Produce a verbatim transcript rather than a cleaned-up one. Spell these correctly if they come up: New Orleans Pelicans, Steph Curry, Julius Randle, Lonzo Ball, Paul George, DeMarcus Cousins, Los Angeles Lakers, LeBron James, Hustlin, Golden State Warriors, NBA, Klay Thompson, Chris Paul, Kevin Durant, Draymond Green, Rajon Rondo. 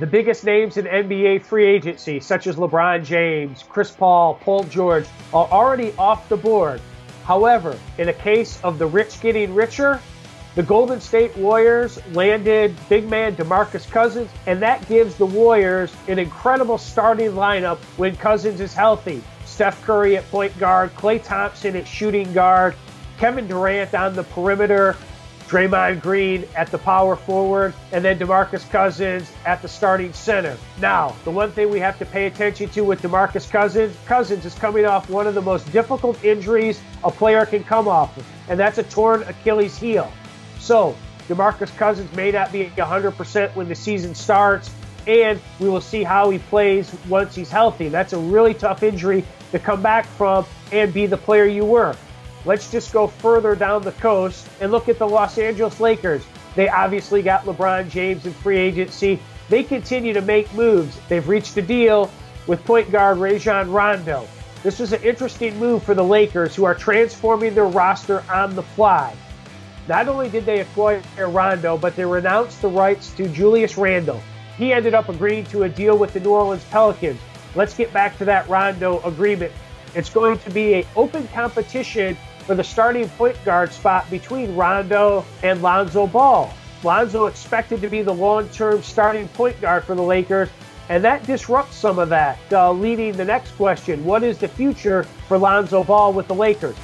The biggest names in N B A free agency, such as LeBron James, Chris Paul, Paul George, are already off the board. However, in a case of the rich getting richer, the Golden State Warriors landed big man DeMarcus Cousins, and that gives the Warriors an incredible starting lineup when Cousins is healthy. Steph Curry at point guard, Klay Thompson at shooting guard, Kevin Durant on the perimeter, Draymond Green at the power forward, and then DeMarcus Cousins at the starting center. Now, the one thing we have to pay attention to with DeMarcus Cousins, Cousins is coming off one of the most difficult injuries a player can come off of, and that's a torn Achilles heel. So, DeMarcus Cousins may not be one hundred percent when the season starts, and we will see how he plays once he's healthy. That's a really tough injury to come back from and be the player you were. Let's just go further down the coast and look at the Los Angeles Lakers. They obviously got LeBron James in free agency. They continue to make moves. They've reached a deal with point guard Rajon Rondo. This was an interesting move for the Lakers, who are transforming their roster on the fly. Not only did they acquire Rondo, but they renounced the rights to Julius Randle. He ended up agreeing to a deal with the New Orleans Pelicans. Let's get back to that Rondo agreement. It's going to be an open competition for the starting point guard spot between Rondo and Lonzo Ball. Lonzo expected to be the long-term starting point guard for the Lakers, and that disrupts some of that, uh, leading the next question: what is the future for Lonzo Ball with the Lakers?